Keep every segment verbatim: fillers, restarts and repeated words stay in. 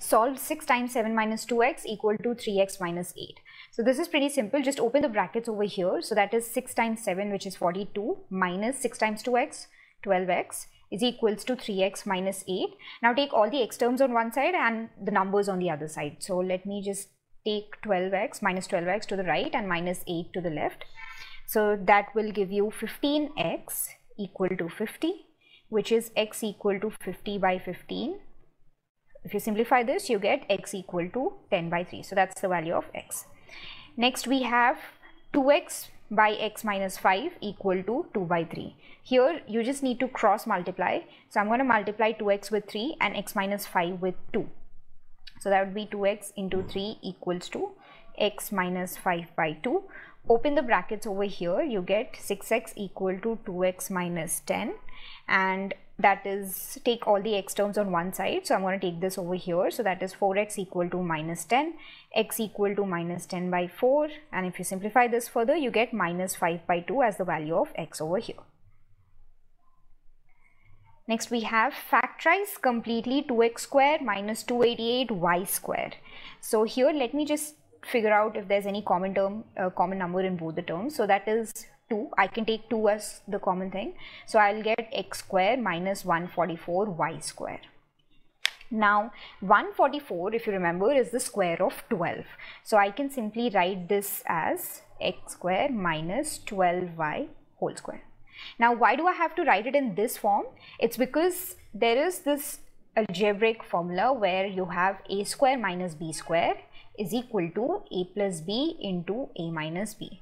solve six times seven minus two x equal to three x minus eight. So this is pretty simple. Just open the brackets over here. So that is six times seven, which is forty-two, minus six times two x, twelve x, is equals to three x minus eight. Now take all the x terms on one side and the numbers on the other side. So let me just take twelve x minus twelve x to the right and minus eight to the left. So that will give you fifteen x equal to fifty, which is x equal to fifty by fifteen. If you simplify this, you get x equal to ten by three. So that's the value of x. Next we have two x by x minus five equal to two by three. Here you just need to cross multiply. So I'm going to multiply two x with three and x minus five with two. So that would be two x into three equals to x minus five by two. Open the brackets over here, you get six x equal to two x minus ten, and that is, take all the x terms on one side. So I'm going to take this over here. So that is four x equal to minus ten, x equal to minus ten by four, and if you simplify this further, you get minus five by two as the value of x over here. Next we have factorize completely two x square minus two eighty-eight y square. So here let me just figure out if there's any common term, uh, common number in both the terms. So that is two. I can take two as the common thing. So I'll get x square minus one forty-four y square. Now one forty-four, if you remember, is the square of twelve. So I can simply write this as x square minus twelve y whole square. Now why do I have to write it in this form? It's because there is this algebraic formula where you have a square minus b square is equal to a plus b into a minus b.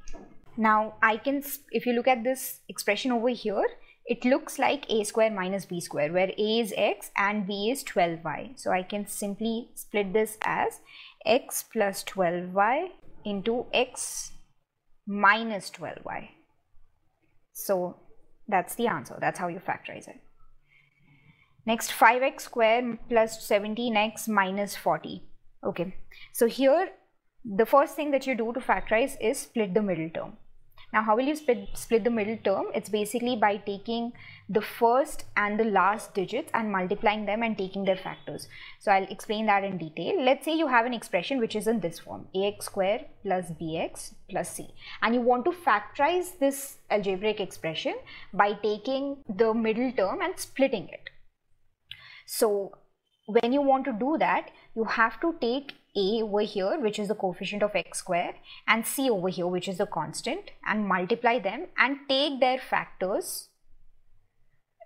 Now I can, if you look at this expression over here, it looks like a square minus b square where a is x and b is twelve y. So I can simply split this as x plus twelve y into x minus twelve y. So that's the answer. That's how you factorize it. Next, five x square plus seventeen x minus forty. Okay, so here the first thing that you do to factorize is split the middle term. Now how will you split, split the middle term? It's basically by taking the first and the last digits and multiplying them and taking their factors. So I'll explain that in detail. Let's say you have an expression which is in this form, ax square plus bx plus c, and you want to factorize this algebraic expression by taking the middle term and splitting it. So when you want to do that, you have to take a over here, which is the coefficient of x square, and c over here, which is the constant, and multiply them and take their factors,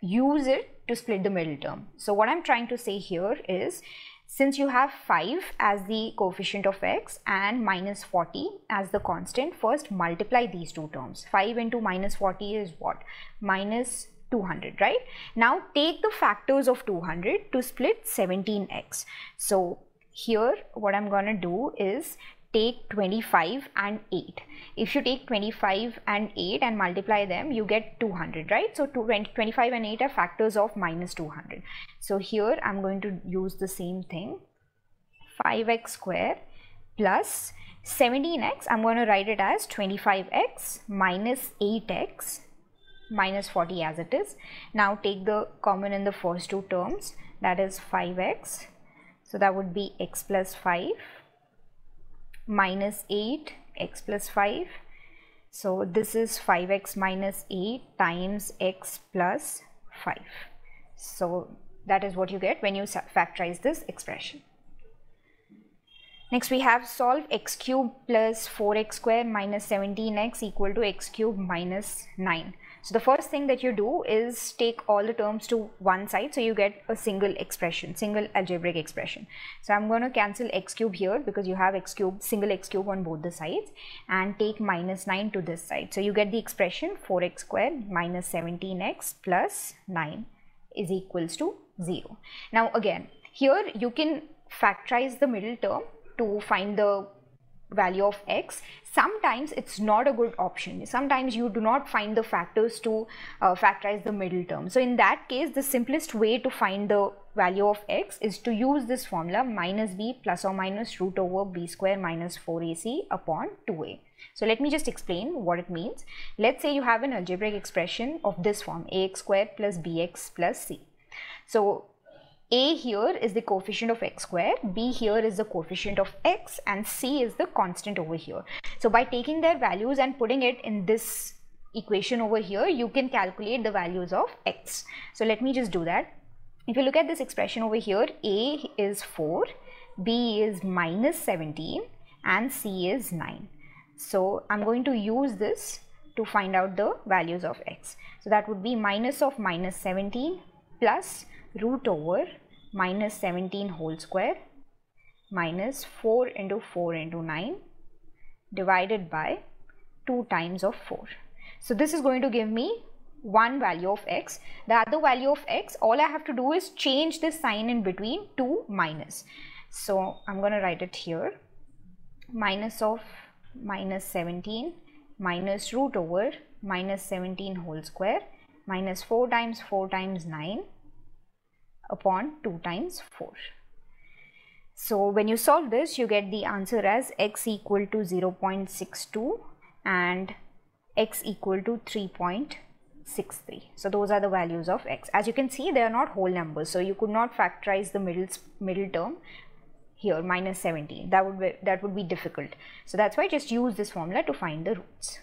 use it to split the middle term. So what I'm trying to say here is, since you have five as the coefficient of x and minus forty as the constant, first multiply these two terms. five into minus forty is what? Minus two hundred, right? Now take the factors of two hundred to split seventeen x. So here what I'm gonna do is take twenty-five and eight. If you take twenty-five and eight and multiply them, you get two hundred, right? So twenty-five and eight are factors of minus two hundred. So here I'm going to use the same thing, five x square plus seventeen x. I'm going to write it as twenty-five x minus eight x minus forty as it is. Now take the common in the first two terms, that is five x, so that would be x plus five minus eight, x plus five, so this is five x minus eight times x plus five. So that is what you get when you factorize this expression. Next we have solve x cubed plus four x square minus seventeen x equal to x cubed minus nine. So the first thing that you do is take all the terms to one side, so you get a single expression, single algebraic expression. So I'm going to cancel x cube here because you have x cube, single x cube on both the sides, and take minus nine to this side. So you get the expression four x squared minus seventeen x plus nine is equals to zero. Now again, here you can factorize the middle term to find the value of x. Sometimes it's not a good option. Sometimes you do not find the factors to uh, factorize the middle term. So in that case, the simplest way to find the value of x is to use this formula, minus b plus or minus root over b square minus four a c upon two a. So let me just explain what it means. Let's say you have an algebraic expression of this form, ax squared plus bx plus c. So A here is the coefficient of x square, B here is the coefficient of x, and C is the constant over here. So by taking their values and putting it in this equation over here, you can calculate the values of x. So let me just do that. If you look at this expression over here, A is four, B is minus seventeen, and C is nine. So I'm going to use this to find out the values of x. So that would be minus of minus seventeen plus root over minus seventeen whole square minus four into four into nine divided by two times of four. So this is going to give me one value of x. The other value of x, all I have to do is change this sign in between to minus. So I'm going to write it here, minus of minus seventeen minus root over minus seventeen whole square minus four times four times nine upon two times four. So when you solve this, you get the answer as x equal to zero point six two and x equal to three point six three. So those are the values of x. As you can see, they are not whole numbers, so you could not factorize the middle middle term here, minus seventeen. That would be that would be difficult. So that's why I just use this formula to find the roots.